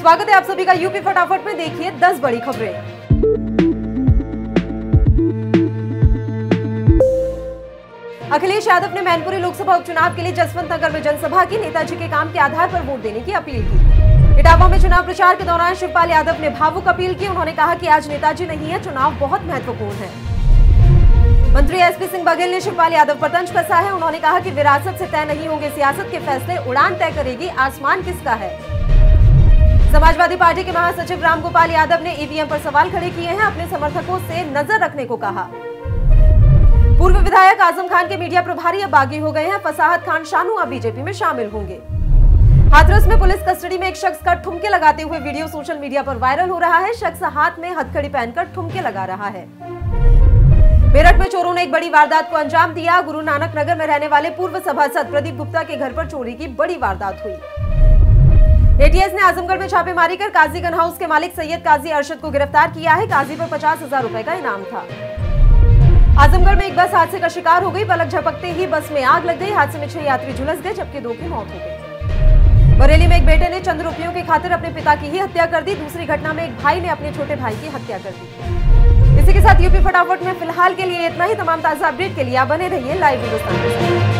स्वागत है आप सभी का यूपी फटाफट में। देखिए 10 बड़ी खबरें। अखिलेश यादव ने मैनपुरी लोकसभा उपचुनाव के लिए जसवंत नगर में जनसभा की, नेताजी के काम के आधार पर वोट देने की अपील की। इटावा में चुनाव प्रचार के दौरान शिवपाल यादव ने भावुक अपील की। उन्होंने कहा कि आज नेताजी नहीं है, चुनाव बहुत महत्वपूर्ण है। मंत्री एस पी सिंह बघेल ने शिवपाल यादव पर तंज कसा है। उन्होंने कहा कि विरासत से तय नहीं होंगे सियासत के फैसले, उड़ान तय करेगी आसमान किसका है। समाजवादी पार्टी के महासचिव रामगोपाल यादव ने ईवीएम पर सवाल खड़े किए हैं, अपने समर्थकों से नजर रखने को कहा। पूर्व विधायक आजम खान के मीडिया प्रभारी अब बागी हो गए हैं, फसाहत खान शानू अब बीजेपी में शामिल होंगे। हाथरस में पुलिस कस्टडी में एक शख्स का ठुमके लगाते हुए वीडियो सोशल मीडिया पर वायरल हो रहा है। शख्स हाथ में हथकड़ी पहनकर ठुमके लगा रहा है। मेरठ में चोरों ने एक बड़ी वारदात को अंजाम दिया। गुरु नानक नगर में रहने वाले पूर्व सभासद प्रदीप गुप्ता के घर पर चोरी की बड़ी वारदात हुई। एटीएस ने आजमगढ़ में छापेमारी कर काजी गन हाउस के मालिक सैयद काजी अरशद को गिरफ्तार किया है। काजी पर 50,000 रुपए का इनाम था। आजमगढ़ में एक बस हादसे का शिकार हो गई। पलक झपकते ही बस में आग लग गई। हादसे में 6 यात्री झुलस गए, जबकि 2 की मौत हो गई। बरेली में एक बेटे ने चंद रुपयों की खातिर अपने पिता की ही हत्या कर दी। दूसरी घटना में एक भाई ने अपने छोटे भाई की हत्या कर दी। इसी के साथ यूपी फटाफट में फिलहाल के लिए इतना ही। तमाम ताजा अपडेट के लिए आप बने रहिए लाइव हिंदुस्तान।